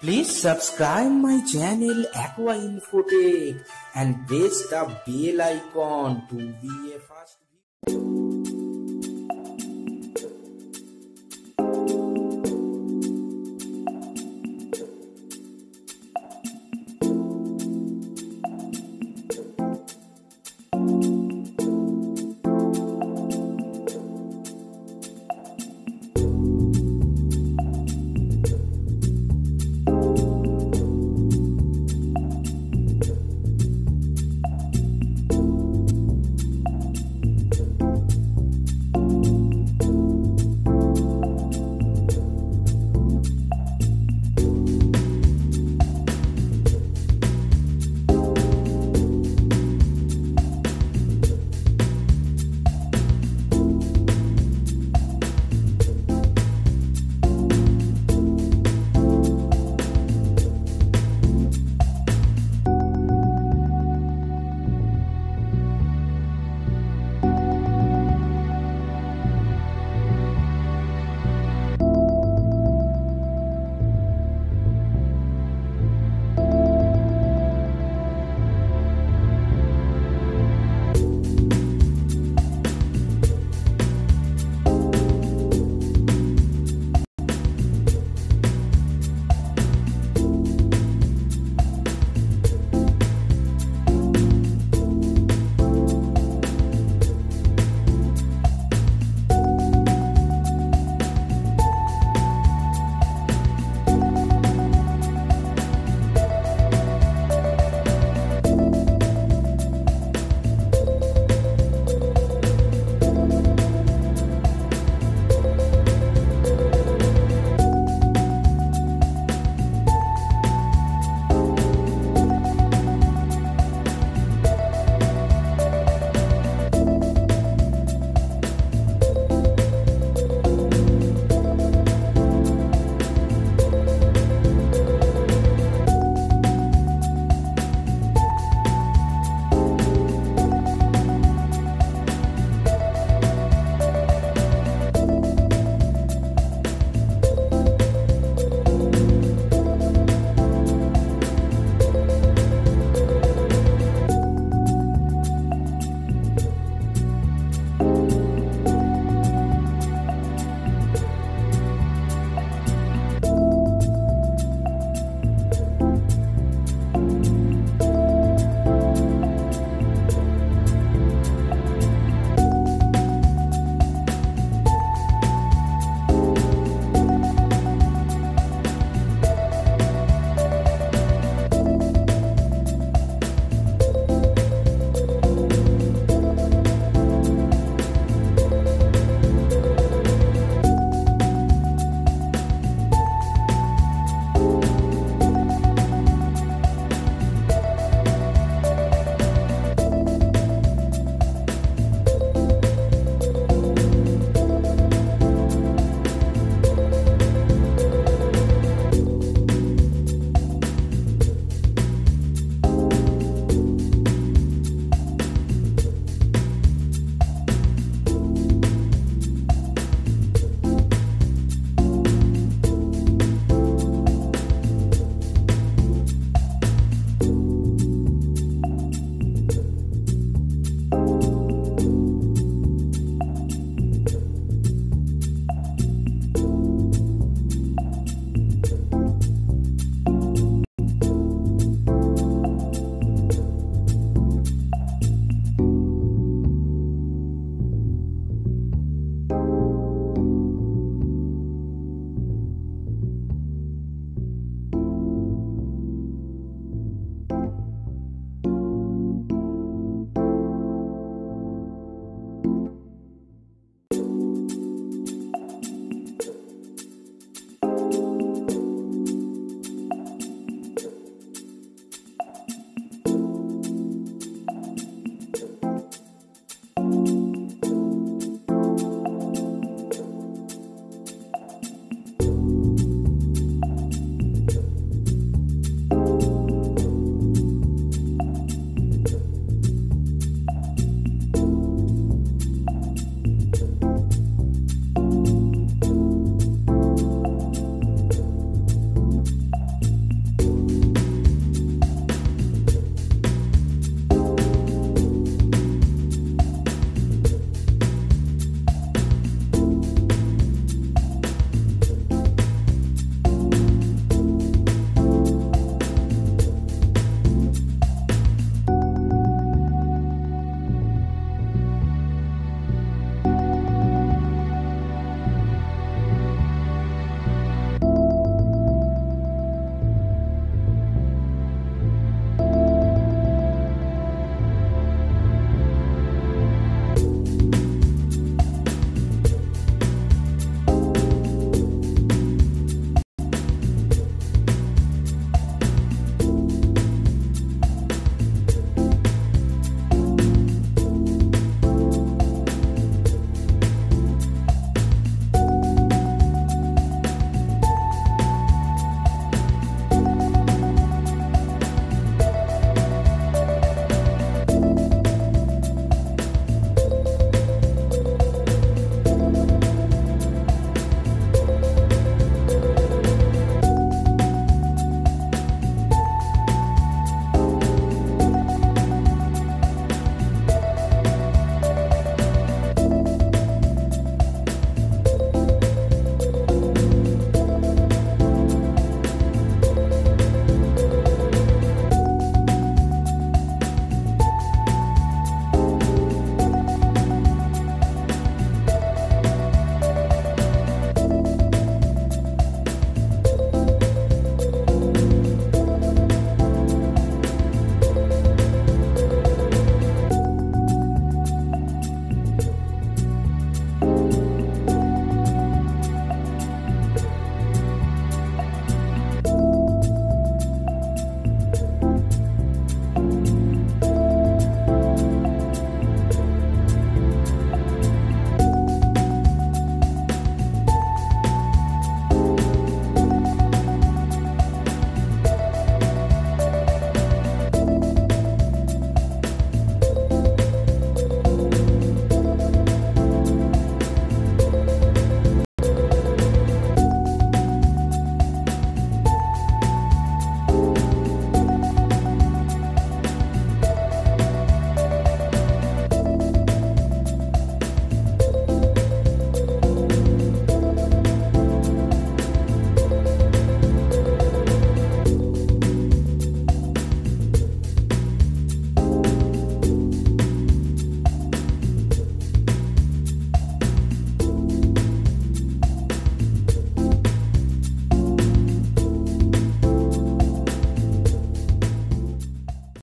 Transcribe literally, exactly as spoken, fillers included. Please subscribe my channel Aqua Info Tech and press the bell icon to be a first.